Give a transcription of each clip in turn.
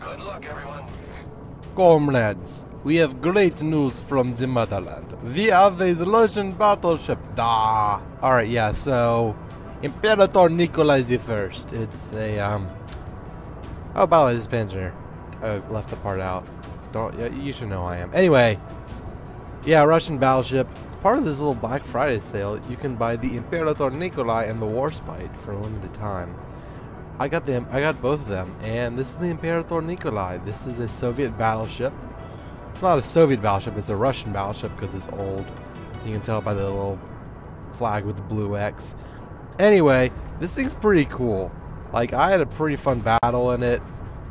Good luck, everyone. Comrades, we have great news from the motherland. We have the Russian battleship. Da. All right, yeah. So, Imperator Nikolai I. It's a Oh, by the way, this Panzinator. I left the part out. Don't. You should know I am. Anyway. Yeah, Russian battleship. Part of this little Black Friday sale, you can buy the Imperator Nikolai and the Warspite for a limited time. I got them. I got both of them, and this is the Imperator Nikolai. This is a Soviet battleship. It's not a Soviet battleship. It's a Russian battleship because it's old. You can tell by the little flag with the blue X. Anyway, this thing's pretty cool. Like, I had a pretty fun battle in it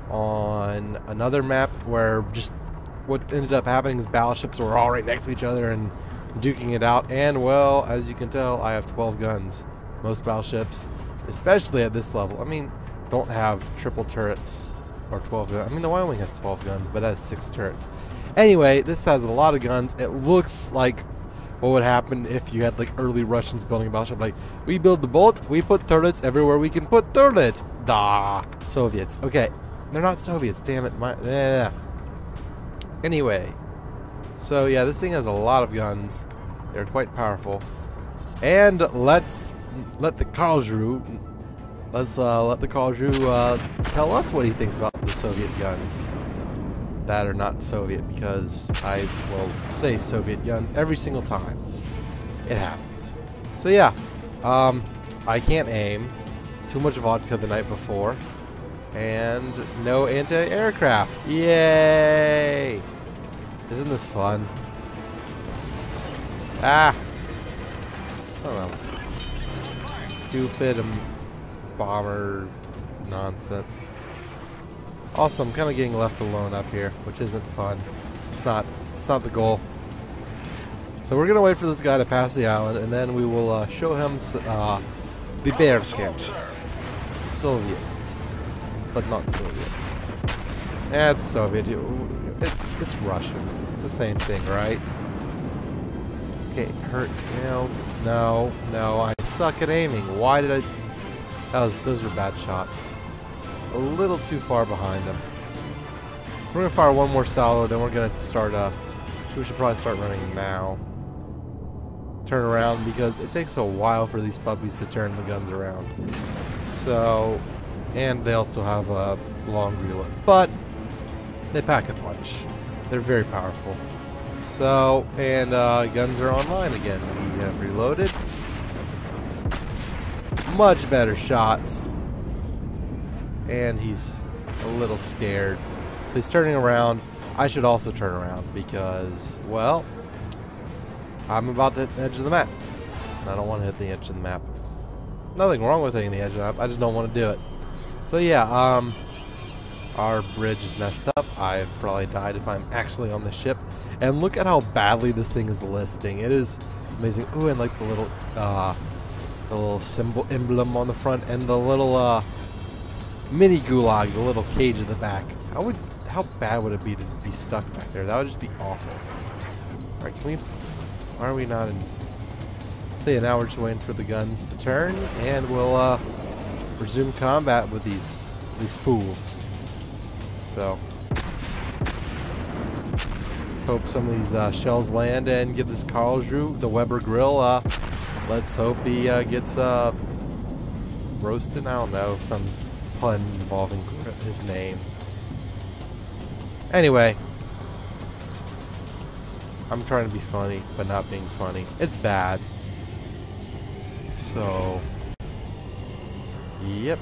on another map where just what ended up happening is battleships were all right next to each other and duking it out, and well, as you can tell, I have 12 guns. Most battleships, especially at this level, I mean, don't have triple turrets or 12 guns. I mean, the Wyoming has 12 guns, but it has 6 turrets. Anyway, this has a lot of guns. It looks like what would happen if you had like early Russians building a battleship. Like, we build the boat, we put turrets everywhere we can put turrets. Da, Soviets. Okay, they're not Soviets. Damn it. Anyway. So yeah, this thing has a lot of guns. They're quite powerful. And let the Karlsruhe tell us what he thinks about the Soviet guns that are not Soviet, because I will say Soviet guns every single time. It happens. So yeah, I can't aim. Too much vodka the night before, and no anti-aircraft. Yay! Isn't this fun? Ah! Son of a stupid bomber nonsense. Also, I'm kind of getting left alone up here, which isn't fun. It's not the goal. So we're gonna wait for this guy to pass the island, and then we will show him the bear cannons. Soviet, but not Soviet. That's Soviet. It's Russian. It's the same thing, right? Okay, hurt. No. I suck at aiming. Why did I? Those were bad shots. A little too far behind them. We're gonna fire one more salvo. Then we're gonna start. We should probably start running now. Turn around, because it takes a while for these puppies to turn the guns around. So, and they also have a long reload, but they pack a punch. They're very powerful. So, and guns are online again. We have reloaded. Much better shots. And he's a little scared. So he's turning around. I should also turn around because, well, I'm about to hit the edge of the map. And I don't want to hit the edge of the map. Nothing wrong with hitting the edge of the map. I just don't want to do it. So yeah, our bridge is messed up. I've probably died if I'm actually on the ship. And look at how badly this thing is listing. It is amazing. Ooh, and like the little symbol emblem on the front, and the little mini gulag, the little cage at the back. How bad would it be to be stuck back there? That would just be awful. All right, why are we not in? Say an hour just waiting for the guns to turn, and we'll resume combat with these fools. So, let's hope some of these shells land and give this Karlsruhe, the Weber Grill, let's hope he gets roasted. I don't know, some pun involving his name. Anyway, I'm trying to be funny, but not being funny. It's bad. So, yep.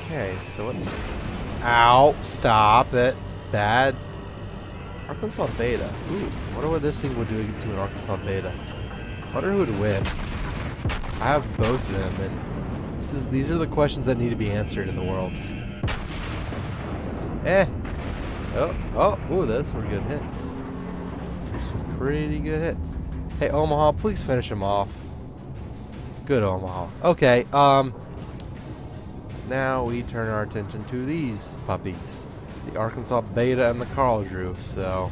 Okay, so what... Ow, stop it. Bad. Arkansas Beta. Ooh, I wonder what this thing would do to an Arkansas Beta. I wonder who would win. I have both of them, and these are the questions that need to be answered in the world. Oh, those were good hits. Those were some pretty good hits. Hey, Omaha, please finish him off. Good, Omaha. Okay, now we turn our attention to these puppies, the Arkansas Beta and the Karlsruhe. So,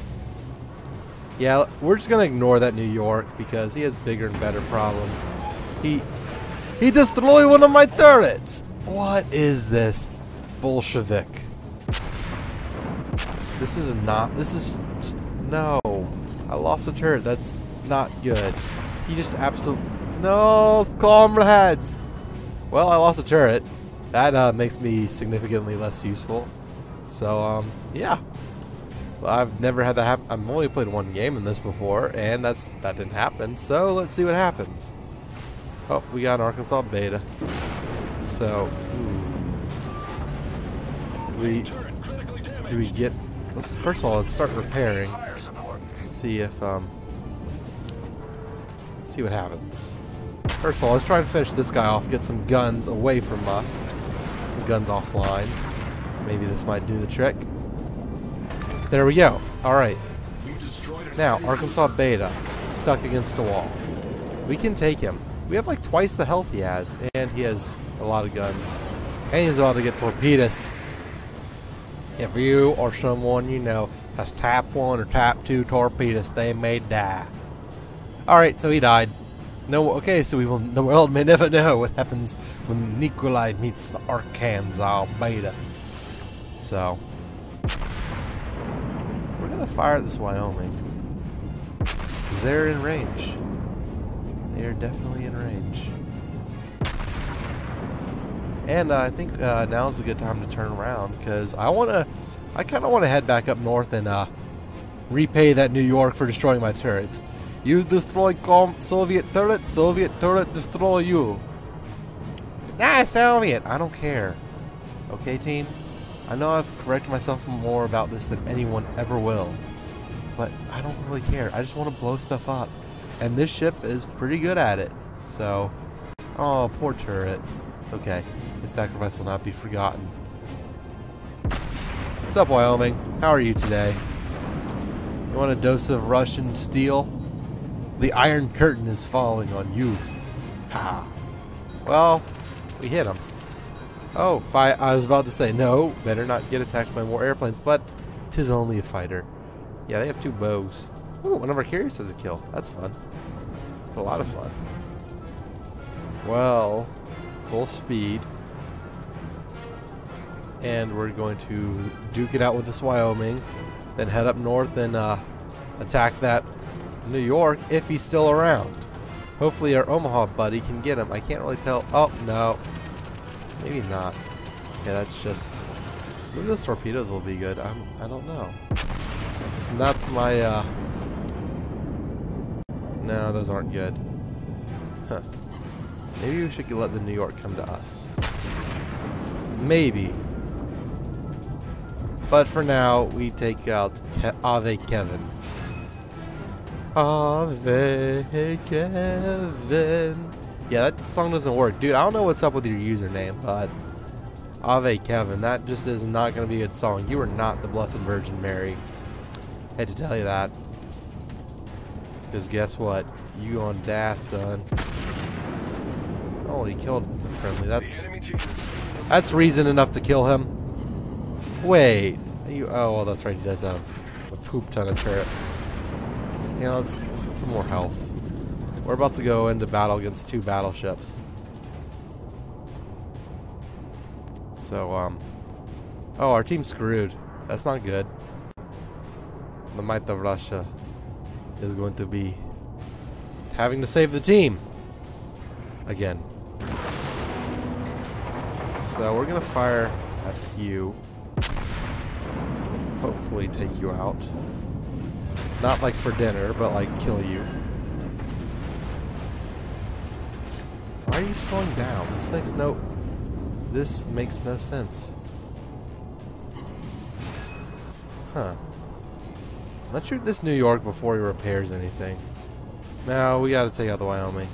yeah, we're just gonna ignore that New York because he has bigger and better problems. He destroyed one of my turrets. What is this, Bolshevik? This is not, this is, no. I lost a turret, that's not good. He just absolutely, no, comrades! Well, I lost a turret. That makes me significantly less useful. So, yeah. I've never had that happen. I've only played one game in this before, and that didn't happen. So, let's see what happens. Oh, we got an Arkansas Beta. So, ooh. Do we get... Let's, first of all, let's start repairing. Let's see if, see what happens. First of all, let's try and finish this guy off. Get some guns away from us. Get some guns offline. Maybe this might do the trick. There we go. Alright. Now, Arkansas Beta. Stuck against a wall. We can take him. We have like twice the health he has. And he has a lot of guns. And he's about to get torpedoes. If you or someone you know has type 1 or type 2 torpedoes, they may die. Alright, so he died. No, okay, so the world may never know what happens when Nikolai meets the Arkansas Beta. So, we're gonna fire at this Wyoming. Because they're in range. They are definitely in range. And I think now's a good time to turn around, because I kind of want to head back up north and repay that New York for destroying my turrets. You destroy Soviet turret destroy you. It's not Soviet, I don't care. Okay, team? I know I've corrected myself more about this than anyone ever will, but I don't really care. I just want to blow stuff up, and this ship is pretty good at it. So, oh, poor turret. It's okay. His sacrifice will not be forgotten. What's up, Wyoming? How are you today? You want a dose of Russian steel? The Iron Curtain is falling on you. Ha! Well, we hit him. Oh, I was about to say, no, better not get attacked by more airplanes, but 'tis only a fighter. Yeah, they have two bows. Ooh, one of our carriers has a kill. That's fun. It's a lot of fun. Well, full speed. And we're going to duke it out with this Wyoming, then head up north and attack that New York if he's still around. Hopefully our Omaha buddy can get him. I can't really tell. Oh, no. Maybe not. Yeah, that's just... Maybe those torpedoes will be good. I don't know. It's not my... No, those aren't good. Huh. Maybe we should let the New York come to us. Maybe. But for now, we take out Ave Kevin. Ave Kevin. Yeah, that song doesn't work. Dude, I don't know what's up with your username, but... Ave Kevin, that just is not going to be a good song. You are not the Blessed Virgin Mary. I had to tell you that. Because guess what? You gonna die, son. Oh, he killed the friendly. That's reason enough to kill him. Wait. Oh, well, that's right. He does have a poop ton of turrets. Yeah, let's get some more health. We're about to go into battle against two battleships. So, oh, our team's screwed. That's not good. The might of Russia is going to be having to save the team. Again. So, we're going to fire at you. Hopefully take you out. Not like for dinner, but like kill you. Why are you slowing down? This makes no sense. Huh. Let's shoot this New York before he repairs anything. Now we gotta take out the Wyoming.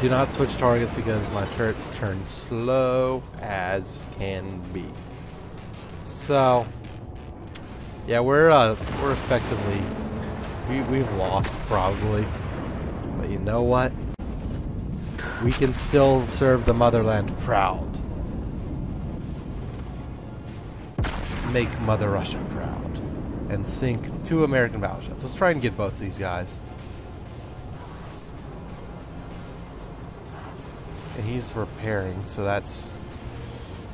Do not switch targets because my turrets turn slow as can be. So yeah, we're effectively we've lost probably. But you know what? We can still serve the motherland proud. Make Mother Russia proud. And sink two American battleships. Let's try and get both these guys. And he's repairing, so that's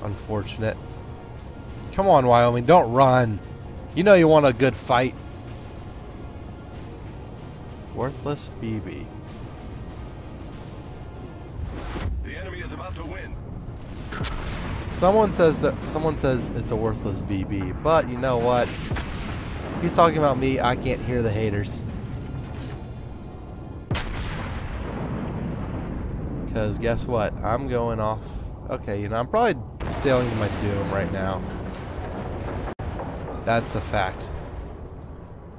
unfortunate. Come on, Wyoming, don't run. You know you want a good fight. Worthless BB. The enemy is about to win. Someone says it's a worthless BB, but you know what? He's talking about me. I can't hear the haters. Because guess what? I'm going off. Okay, you know, I'm probably sailing to my doom right now. That's a fact.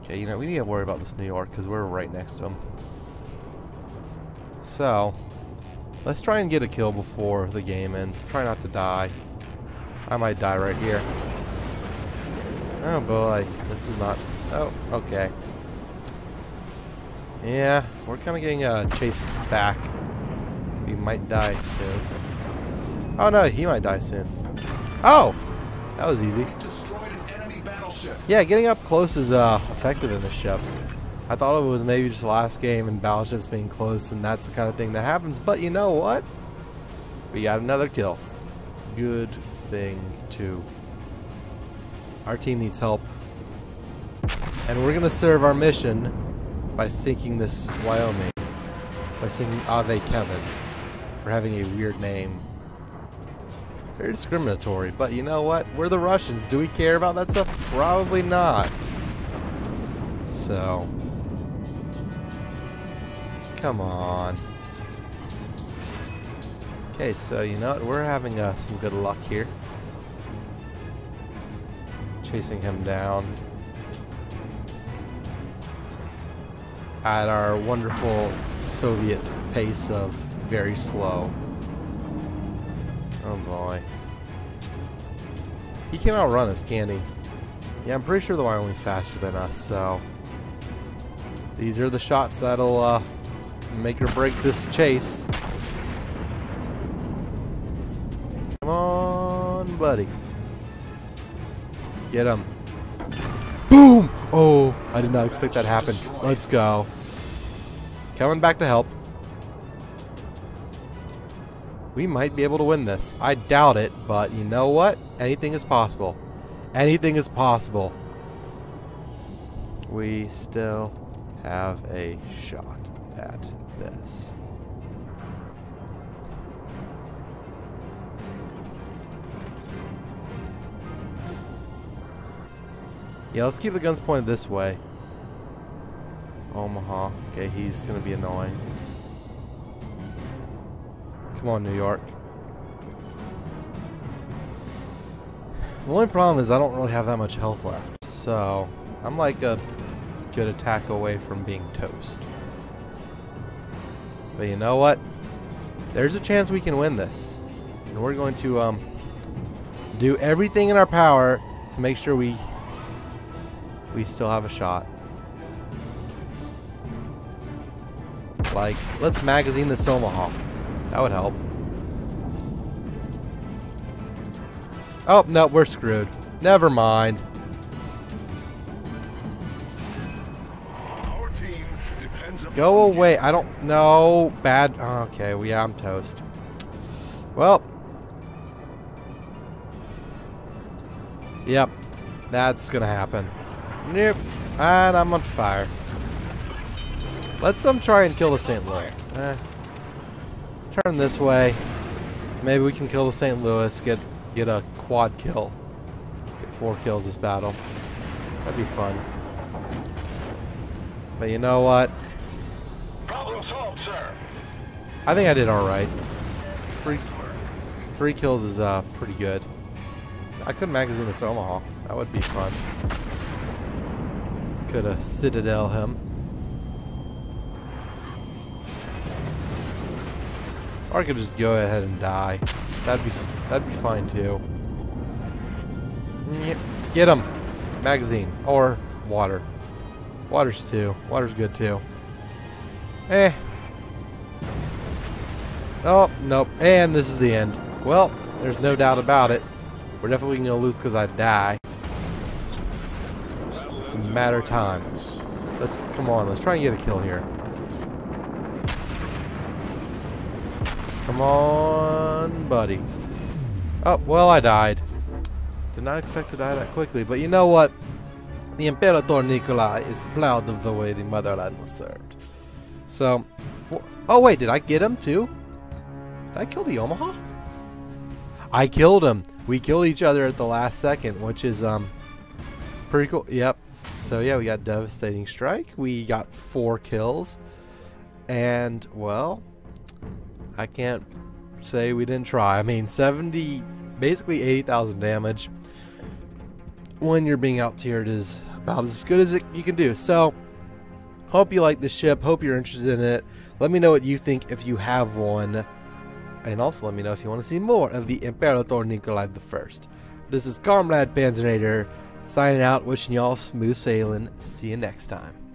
Okay, you know, we need to worry about this New York because we're right next to him. So, let's try and get a kill before the game ends. Try not to die. I might die right here. Oh boy, this is not... Oh, okay. Yeah, we're kind of getting chased back. We might die soon. Oh no, he might die soon. Oh! That was easy. Destroyed an enemy battleship. Yeah, getting up close is effective in this ship. I thought it was maybe just last game and battleships being close and that's the kind of thing that happens, but you know what? We got another kill. Good thing too. Our team needs help. And we're gonna serve our mission by sinking this Wyoming. By sinking Ave Kevin. For having a weird name. Very discriminatory, but you know what? We're the Russians. Do we care about that stuff? Probably not. So. Come on. Okay, so you know what? We're having some good luck here. Chasing him down. At our wonderful Soviet pace of very slow. Oh boy. He can't outrun us, can he? Yeah, I'm pretty sure the Wyoming's faster than us, so. These are the shots that'll make or break this chase. Come on, buddy. Get him. Boom! Oh, I did not expect that to happen. Let's go. Coming back to help. We might be able to win this. I doubt it, but you know what? Anything is possible. Anything is possible. We still have a shot at this. Yeah, let's keep the guns pointed this way. Omaha. Okay, he's gonna be annoying. Come on, New York. The only problem is I don't really have that much health left, so I'm like a good attack away from being toast. But you know what? There's a chance we can win this, and we're going to do everything in our power to make sure we still have a shot. Like, let's magazine this Omaha. That would help. Oh, no, we're screwed. Never mind. Our team depends upon go away. I don't know. Bad. Okay, well, yeah, I'm toast. Well. Yep. That's gonna happen. Nope. And I'm on fire. Let's try and kill the Saint Louis. Let's turn this way. Maybe we can kill the Saint Louis. Get a quad kill. Get 4 kills this battle. That'd be fun. But you know what? Problem solved, sir. I think I did all right. Three kills is pretty good. I could magazine this Omaha. That would be fun. Could have citadel him. Or I could just go ahead and die. That'd be fine too. Get him, magazine or water. Water's too. Water's good too. Eh. Oh nope. And this is the end. Well, there's no doubt about it. We're definitely gonna lose because I die. Just, it's a matter of time. Let's come on. Let's try and get a kill here. Come on, buddy. Oh, well, I died. Did not expect to die that quickly, but you know what? The Imperator Nikolai is proud of the way the motherland was served. So, oh wait, did I get him too? Did I kill the Omaha? I killed him. We killed each other at the last second, which is pretty cool. Yep. So yeah, we got devastating strike. We got 4 kills, and well, I can't say we didn't try. I mean, 70, basically 80,000 damage when you're being out-tiered is about as good as you can do. So hope you like the ship. Hope you're interested in it. Let me know what you think if you have one. And also let me know if you want to see more of the Imperator Nikolai I. This is Comrade Panzinator signing out, wishing y'all smooth sailing. See you next time.